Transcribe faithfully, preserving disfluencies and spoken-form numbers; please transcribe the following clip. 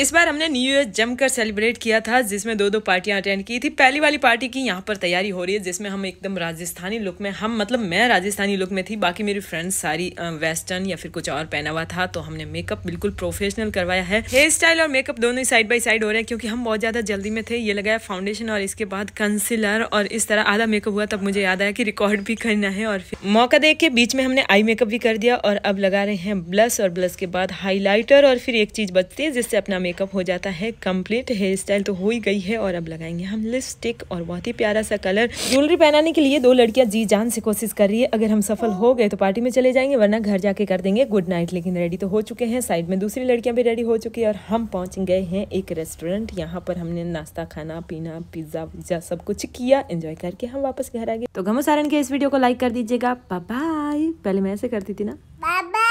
इस बार हमने new year जमकर सेलिब्रेट किया था, जिसमें दो दो पार्टियां अटेंड की थी। पहली वाली पार्टी की यहाँ पर तैयारी हो रही है, जिसमें हम एकदम राजस्थानी लुक में, हम मतलब मैं राजस्थानी लुक में थी, बाकी मेरी फ्रेंड्स सारी वेस्टर्न या फिर कुछ और पहना हुआ था। तो हमने मेकअप बिल्कुल प्रोफेशनल करवाया है। हेयर स्टाइल और मेकअप दोनों ही साइड बाई साइड हो रहे हैं, क्योंकि हम बहुत ज़्यादा जल्दी में थे। ये लगाया फाउंडेशन और इसके बाद कंसीलर और इस तरह आधा मेकअप हुआ, तब मुझे याद आया कि रिकॉर्ड भी करना है। और मौका देख के बीच में हमने आई मेकअप भी कर दिया और अब लगा रहे हैं ब्लश, और ब्लश के बाद हाईलाइटर, और फिर एक चीज़ बचती है जिससे अपना मेकअप हो जाता है कंप्लीट। हेयर स्टाइल तो हो ही गई है और अब लगाएंगे हम लिपस्टिक और बहुत ही प्यारा सा कलर। ज्वेलरी पहनाने के लिए दो लड़कियां जी जान से कोशिश कर रही है। अगर हम सफल हो गए तो पार्टी में चले जाएंगे, वरना घर जाके कर देंगे गुड नाइट। लेकिन रेडी तो हो चुके हैं, साइड में दूसरी लड़कियां भी रेडी हो चुकी है और हम पहुंच गए हैं एक रेस्टोरेंट। यहाँ पर हमने नाश्ता, खाना पीना, पिज्जा विज्जा सब कुछ किया, एंजॉय करके हम वापस घर आ गए। तो घमू सारण के इस वीडियो को लाइक कर दीजिएगा। Bye bye. पहले मैं ऐसे करती थी ना।